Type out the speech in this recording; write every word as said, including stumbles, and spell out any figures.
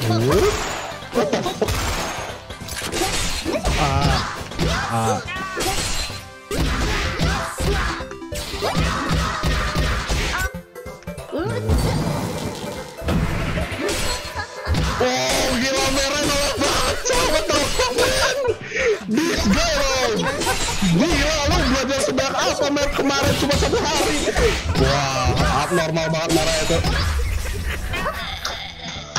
Ah. Ah. Gila, lu belajar sebanyak apa Mer, kemarin cuma satu hari. Wah, abnormal banget marah itu.